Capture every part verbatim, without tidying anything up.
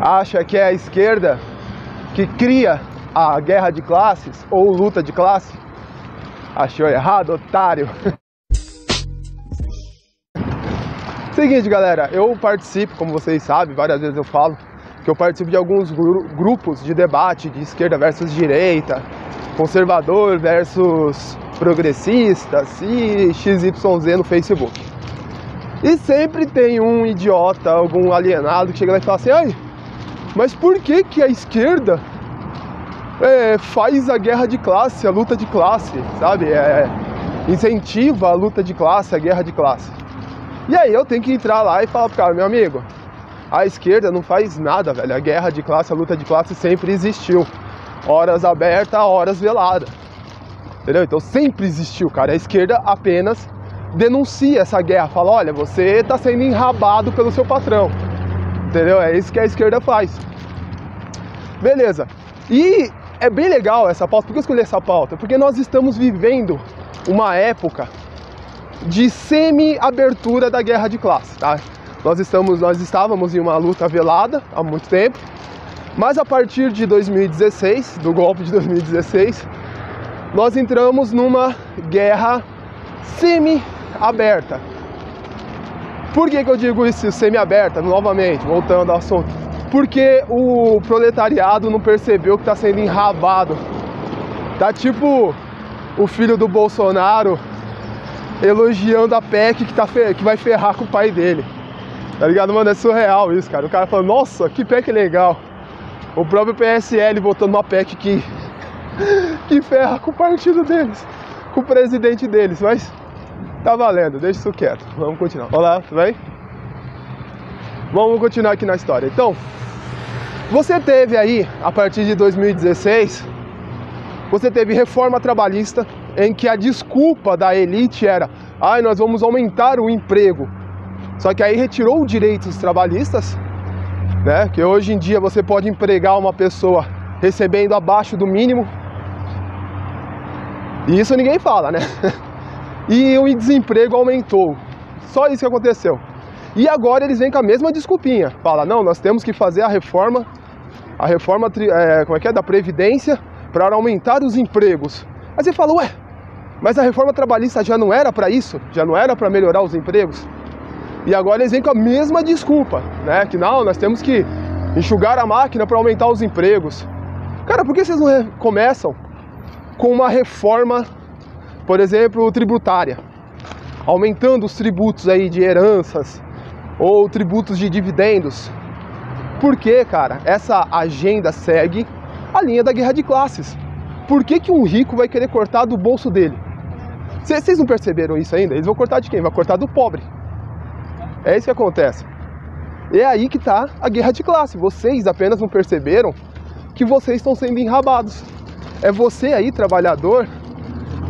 acha que é a esquerda que cria a guerra de classes ou luta de classe? Achou errado, otário! Seguinte, galera, eu participo, como vocês sabem, várias vezes eu falo que eu participo de alguns gru grupos de debate de esquerda versus direita, conservador versus progressistas e X Y Z no Facebook. E sempre tem um idiota, algum alienado que chega lá e fala assim: ai, mas por que que a esquerda é, faz a guerra de classe, a luta de classe, sabe? É, incentiva a luta de classe, a guerra de classe. E aí eu tenho que entrar lá e falar pro cara: meu amigo, a esquerda não faz nada, velho. A guerra de classe, a luta de classe sempre existiu. Horas aberta, horas velada. Entendeu? Então sempre existiu, cara. A esquerda apenas denuncia essa guerra, fala: olha, você tá sendo enrabado pelo seu patrão. Entendeu? É isso que a esquerda faz. Beleza. E é bem legal essa pauta. Por que eu escolhi essa pauta? Porque nós estamos vivendo uma época de semi-abertura da guerra de classe, tá? Nós, estamos, nós estávamos em uma luta velada há muito tempo, mas a partir de dois mil e dezesseis, do golpe de dois mil e dezesseis, nós entramos numa guerra semi-aberta. Por que que eu digo isso, semi-aberta? Novamente, voltando ao assunto. Porque o proletariado não percebeu que está sendo enrabado. Tá tipo o filho do Bolsonaro elogiando a P E C que, tá fer que vai ferrar com o pai dele. Tá ligado, mano? É surreal isso, cara. O cara fala: nossa, que P E C legal. O próprio P S L votando uma P E C que, que ferra com o partido deles, com o presidente deles. Mas tá valendo, deixa isso quieto. Vamos continuar. Olá, tudo bem? Vamos continuar aqui na história. Então, você teve aí, a partir de dois mil e dezesseis, você teve reforma trabalhista, em que a desculpa da elite era: ai, nós vamos aumentar o emprego. Só que aí retirou direitos trabalhistas, né? Que hoje em dia você pode empregar uma pessoa recebendo abaixo do mínimo. E isso ninguém fala, né? E o desemprego aumentou. Só isso que aconteceu. E agora eles vêm com a mesma desculpinha. Fala: não, nós temos que fazer a reforma, a reforma é, como é que é? da Previdência, para aumentar os empregos. Aí você fala: ué, mas a reforma trabalhista já não era para isso? Já não era para melhorar os empregos? E agora eles vêm com a mesma desculpa, né? Que não, nós temos que enxugar a máquina para aumentar os empregos. Cara, por que vocês não começam com uma reforma, por exemplo, tributária? Aumentando os tributos aí de heranças ou tributos de dividendos. Porque, cara, essa agenda segue a linha da guerra de classes. Por que que um rico vai querer cortar do bolso dele? Vocês não perceberam isso ainda? Eles vão cortar de quem? Vai cortar do pobre. É isso que acontece. É aí que está a guerra de classe. Vocês apenas não perceberam que vocês estão sendo enrabados. É você aí, trabalhador,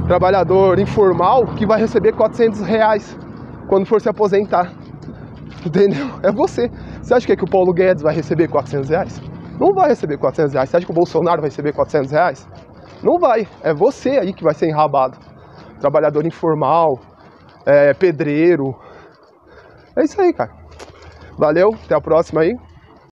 trabalhador informal, que vai receber quatrocentos reais quando for se aposentar. Entendeu? É você. Você acha que, é que o Paulo Guedes vai receber quatrocentos reais? Não vai receber quatrocentos reais. Você acha que o Bolsonaro vai receber quatrocentos reais? Não vai, é você aí que vai ser enrabado. Trabalhador informal, é, pedreiro. É isso aí, cara. Valeu, até a próxima aí.